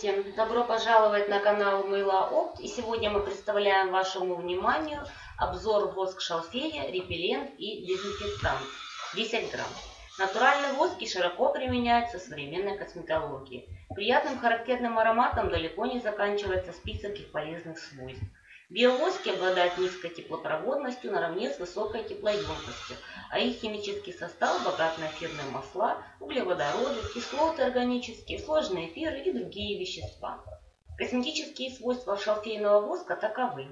Здравствуйте! Добро пожаловать на канал Мыло-опт. И сегодня мы представляем вашему вниманию обзор воск шалфея, репеллент и дезинфектант 10 грамм. Натуральный воск и широко применяется в современной косметологии. Приятным характерным ароматом далеко не заканчивается список их полезных свойств. Биовоски обладают низкой теплопроводностью наравне с высокой теплоемкостью, а их химический состав богат на эфирные масла, углеводороды, кислоты органические, сложные эфиры и другие вещества. Косметические свойства шалфейного воска таковы: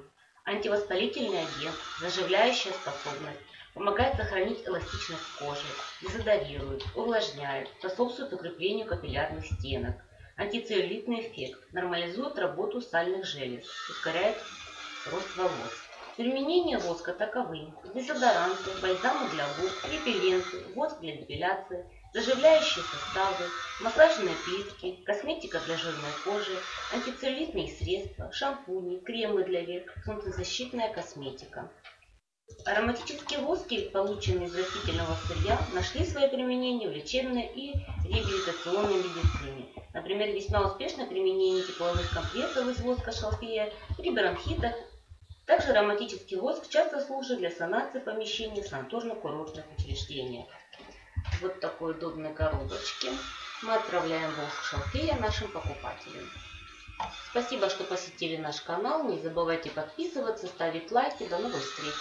антивоспалительный агент, заживляющая способность, помогает сохранить эластичность кожи, дезодорирует, увлажняет, способствует укреплению капиллярных стенок, антицеллюлитный эффект, нормализует работу сальных желез, ускоряет рост волос. Применение воска таковы: дезодоранты, бальзамы для губ, репелленты, воск для депиляции, заживляющие составы, массажные пилки, косметика для жирной кожи, антицеллюлитные средства, шампуни, кремы для век, солнцезащитная косметика. Ароматические воски, полученные из растительного сырья, нашли свое применение в лечебной и реабилитационной медицине. Например, весьма успешно применение тепловых компрессов из воска шалфея при бронхитах. Также ароматический воск часто служит для санации помещений в санаторно-курортных учреждениях. Вот такой удобной коробочке мы отправляем воск шалфея нашим покупателям. Спасибо, что посетили наш канал. Не забывайте подписываться, ставить лайки. До новых встреч!